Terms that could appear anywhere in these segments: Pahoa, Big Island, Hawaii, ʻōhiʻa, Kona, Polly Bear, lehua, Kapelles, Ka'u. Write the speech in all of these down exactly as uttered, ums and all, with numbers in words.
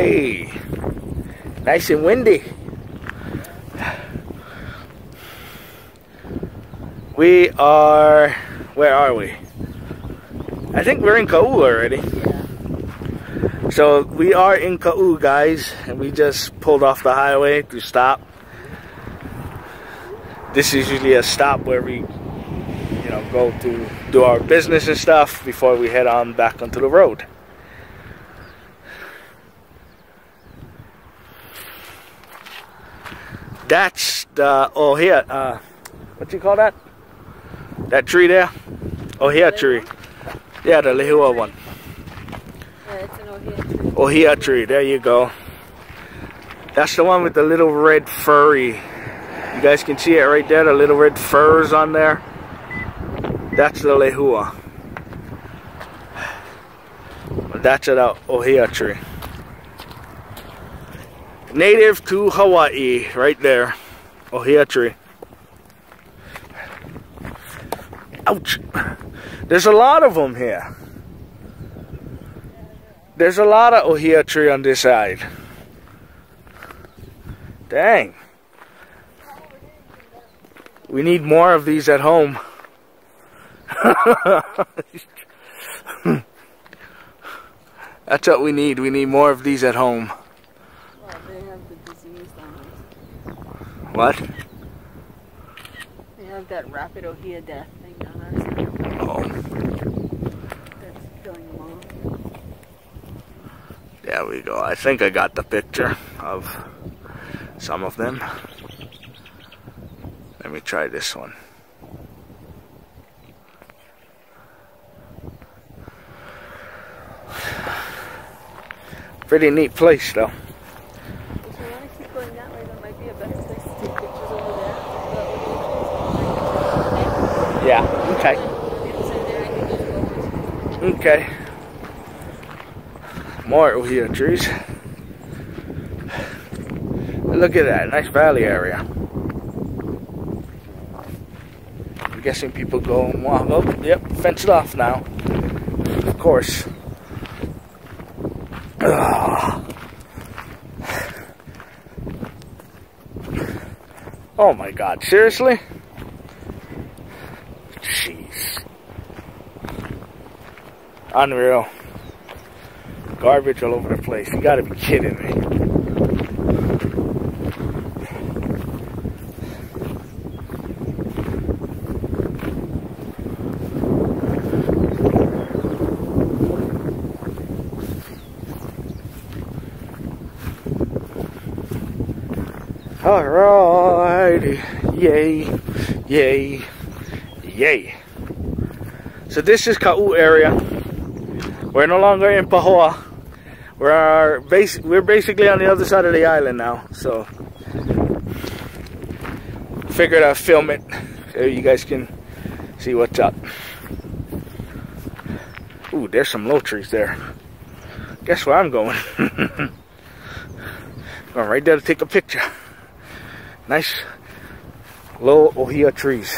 Hey, nice and windy. We are, where are we? I think we're in Ka'u already. Yeah. So we are in Ka'u, guys, and we just pulled off the highway to stop. This is usually a stop where we, you know, go to do our business and stuff before we head on back onto the road. That's the ʻōhiʻa, uh, what you call that? That tree there? ʻōhiʻa tree. Yeah, the lehua one. Yeah, it's an ʻōhiʻa tree. ʻōhiʻa tree, there you go. That's the one with the little red furry. You guys can see it right there, the little red furs on there. That's the lehua. That's an ʻōhiʻa tree. Native to Hawaii, right there. ʻōhiʻa tree. Ouch. There's a lot of them here. There's a lot of ʻōhiʻa tree on this side. Dang. We need more of these at home. That's what we need. We need more of these at home. Well, they have the disease on us. What? They have that rapid ʻōhiʻa death thing on us. Oh. That's killing them all. There we go. I think I got the picture of some of them. Let me try this one. Pretty neat place, though. If you want to keep going that way, that might be a better place to take pictures over there. Yeah, okay. Okay. More ʻōhiʻa trees. Look at that, nice valley area. I'm guessing people go and walk. Oh, yep, fenced off now. Of course. Ugh. Oh my God, seriously? Jeez. Unreal. Garbage all over the place. You gotta be kidding me. Alrighty. Yay. Yay. Yay. So this is Ka'u area. We're no longer in Pahoa. We're bas we're basically on the other side of the island now. So figured I'd film it so you guys can see what's up. Ooh, there's some low trees there. Guess where I'm going? Going right there to take a picture. Nice low ʻōhiʻa trees.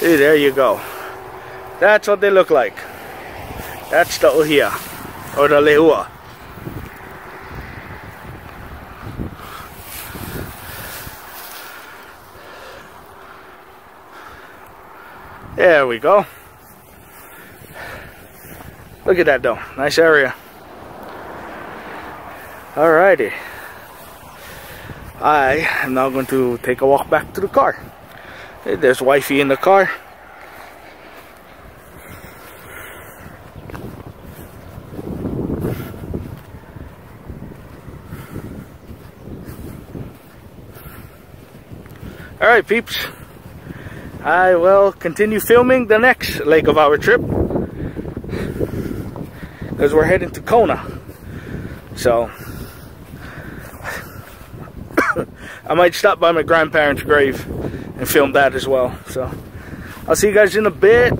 See, there you go. That's what they look like. That's the ʻōhiʻa, or the lehua. There we go. Look at that, though. Nice area. Alrighty. I am now going to take a walk back to the car. There's wifey in the car. All right, peeps. I will continue filming the next leg of our trip, because we're heading to Kona. So I might stop by my grandparents' grave and film that as well. So I'll see you guys in a bit.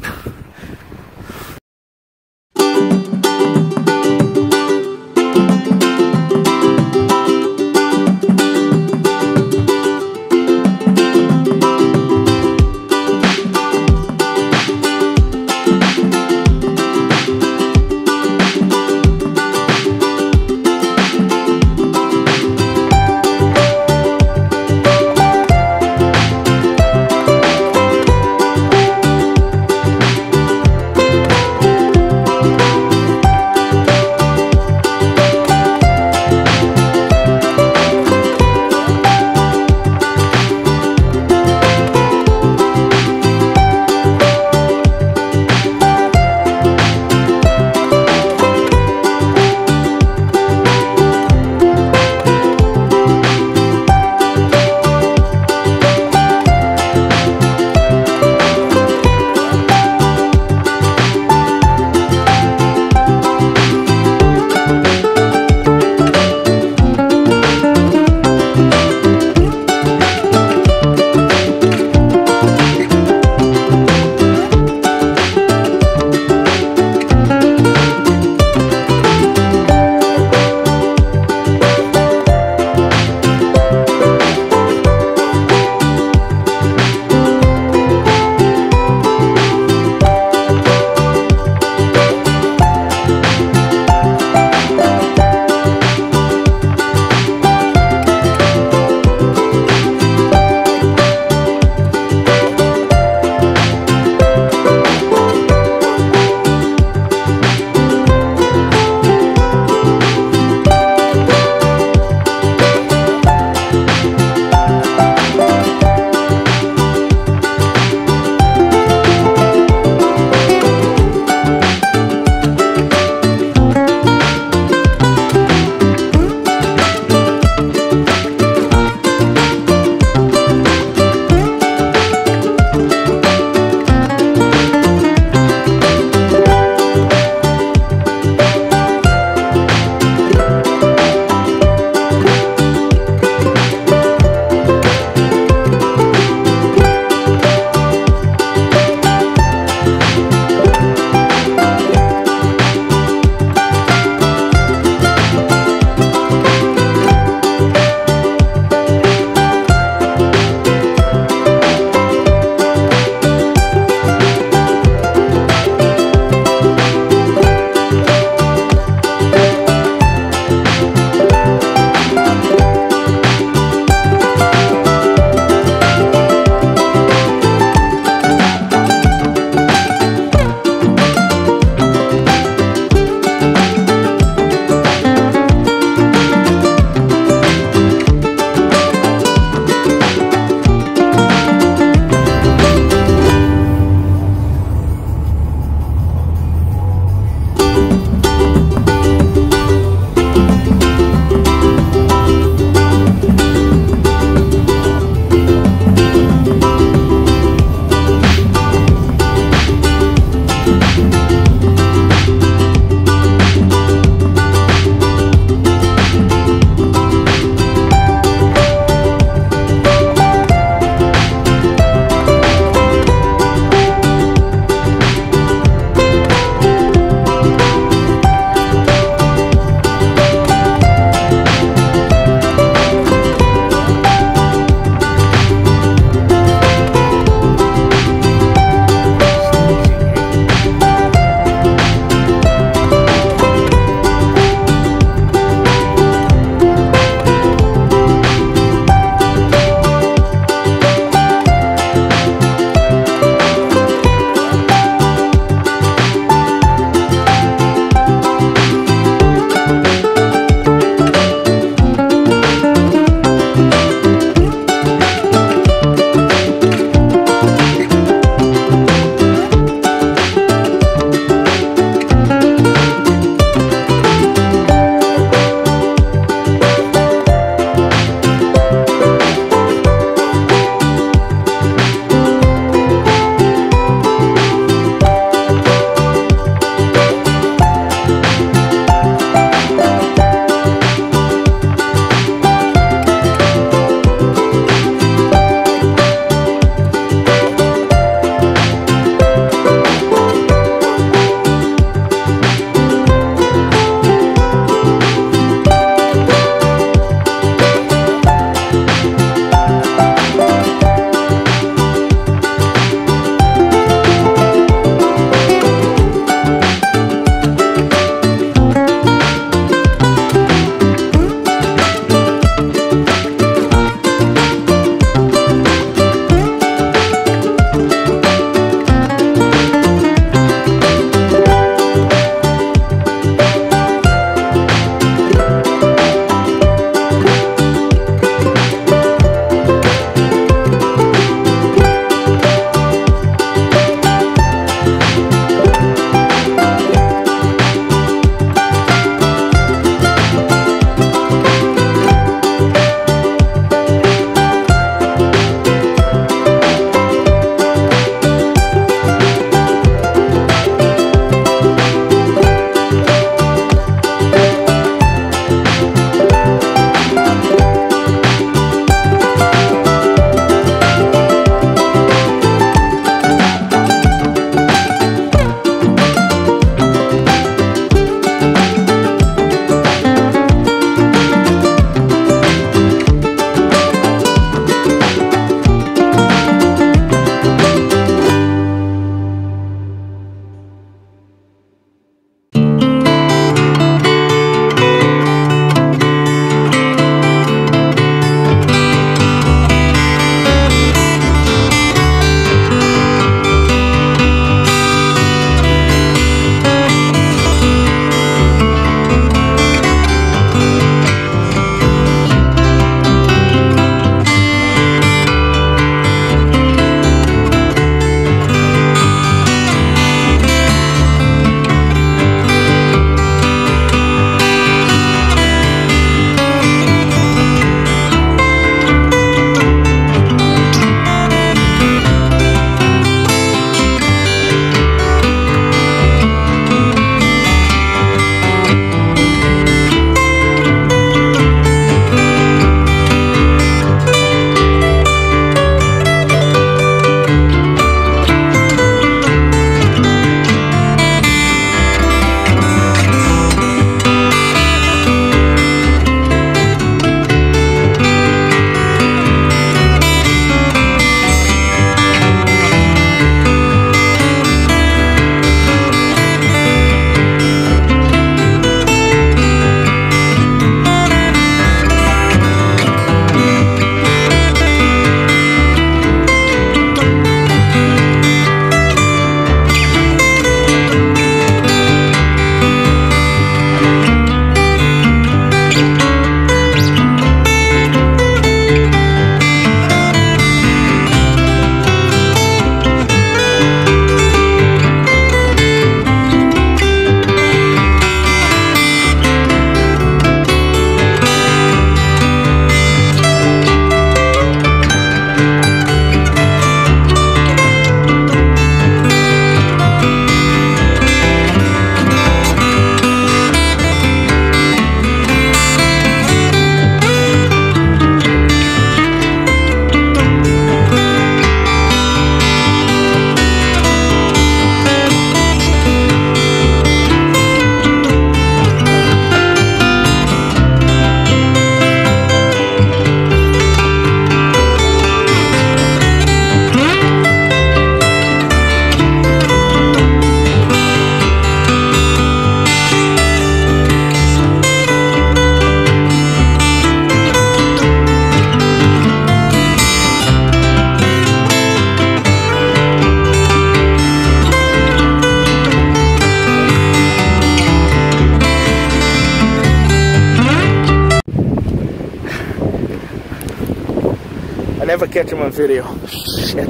catch him on video. Shit.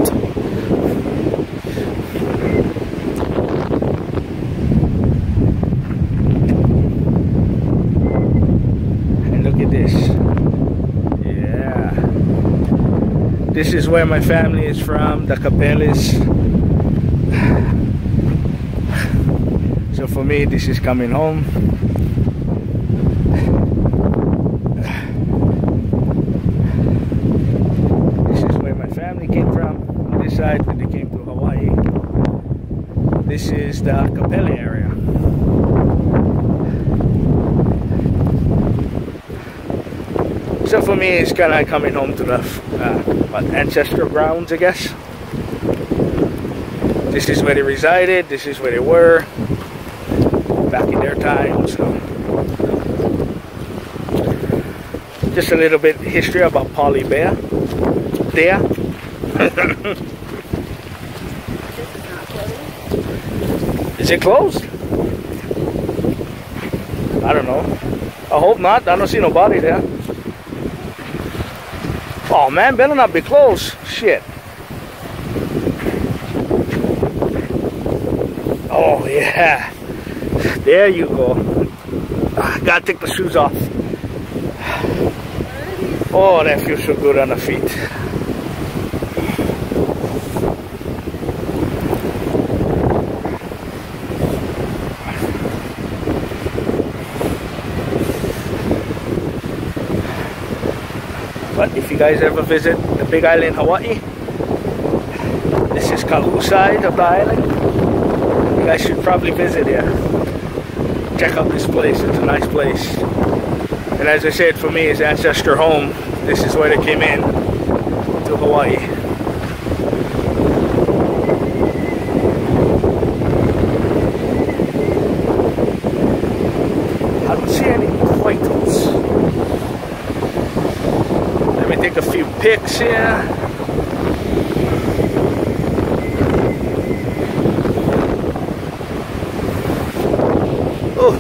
And look at this. Yeah. This is where my family is from, the Kapelles. So for me, this is coming home. When they came to Hawaii. This is the Kapelles area. So for me, it's kind of coming home to the uh, what, ancestral grounds, I guess. This is where they resided, this is where they were back in their time. So just a little bit history about Polly Bear there. Is it closed? I don't know. I hope not. I don't see nobody there. Oh man, better not be closed. Shit. Oh yeah. There you go. I gotta take the shoes off. Oh, that feels so good on the feet. But if you guys ever visit the Big Island, Hawaii, this is Ka'u side of the island. You guys should probably visit here. Check out this place, it's a nice place. And as I said, for me, it's ancestor home. This is where they came in to Hawaii. I don't see any white. Take a few pics here. Oh.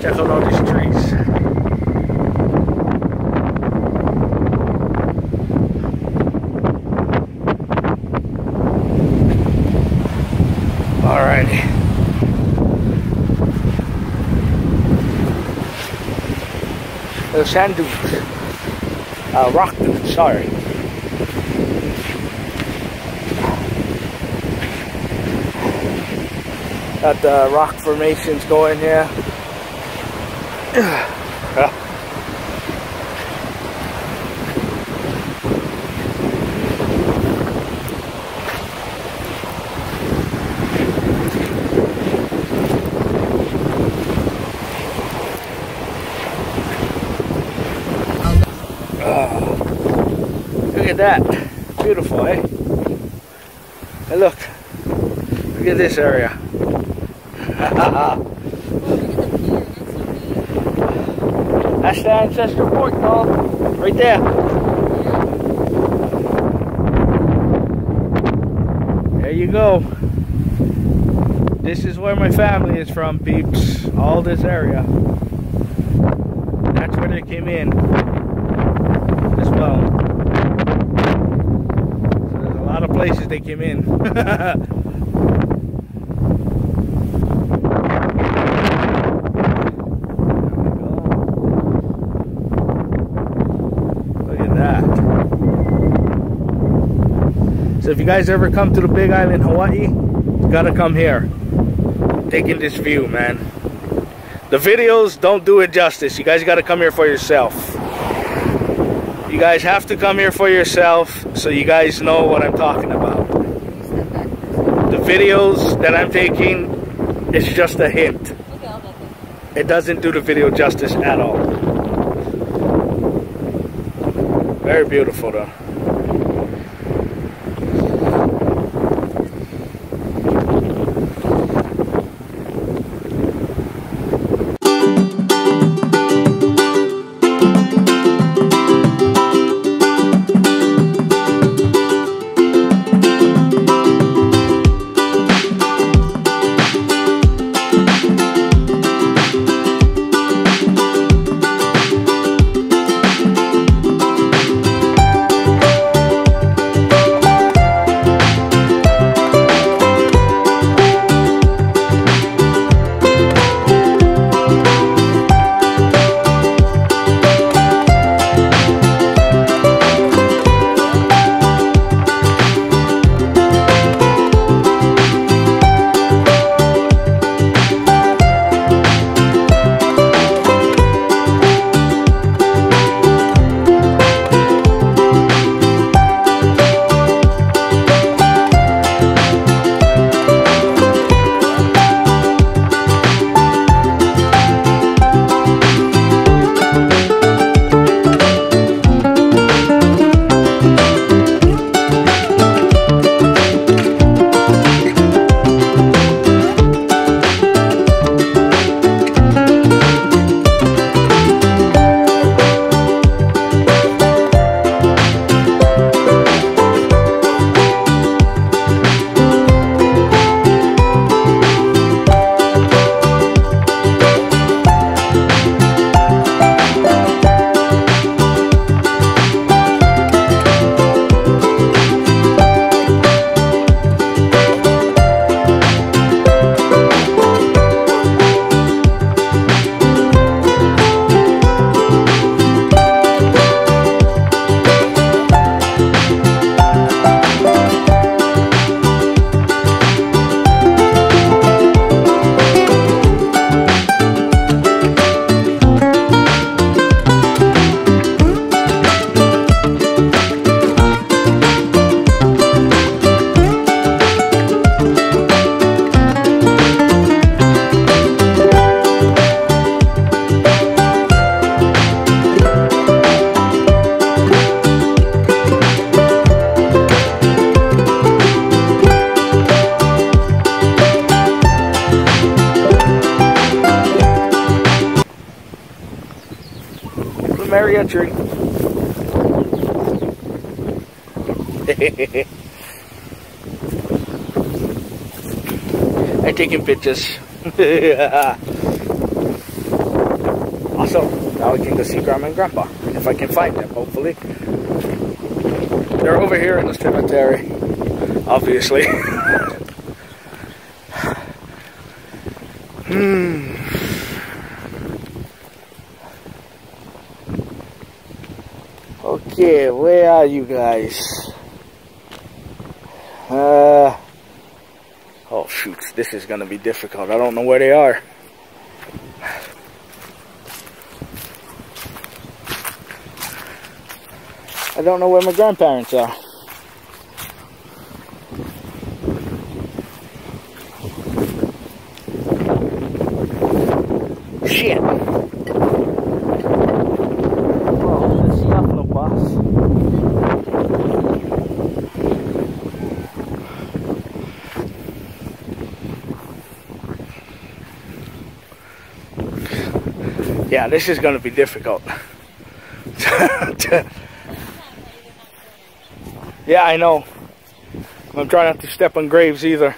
Check out all these trees. The sand dunes, uh, rock dunes, sorry. Got the rock formations going here. Look at that, beautiful, eh? And look, look at this area. That's the ancestral port, y'all, right there. There you go. This is where my family is from, peeps. All this area. That's where they came in as well. Places they came in. Look at that. So if you guys ever come to the Big Island, Hawaii, you gotta come here. Take in this view, man. The videos don't do it justice. You guys gotta come here for yourself. You guys have to come here for yourself so you guys know what I'm talking about. The videos that I'm taking, it's just a hint. It doesn't do the video justice at all. Very beautiful though. fiery entry. I'm taking pictures. Also, now we can go see Grandma and Grandpa, if I can find them, hopefully. They're over here in this cemetery, obviously. Hmm. Okay, where are you guys? Uh, oh shoot, this is gonna be difficult. I don't know where they are. I don't know where my grandparents are. Shit. Oh, that's enough of a bus. Yeah, this is going to be difficult. Yeah, I know. I'm trying not to step on graves either.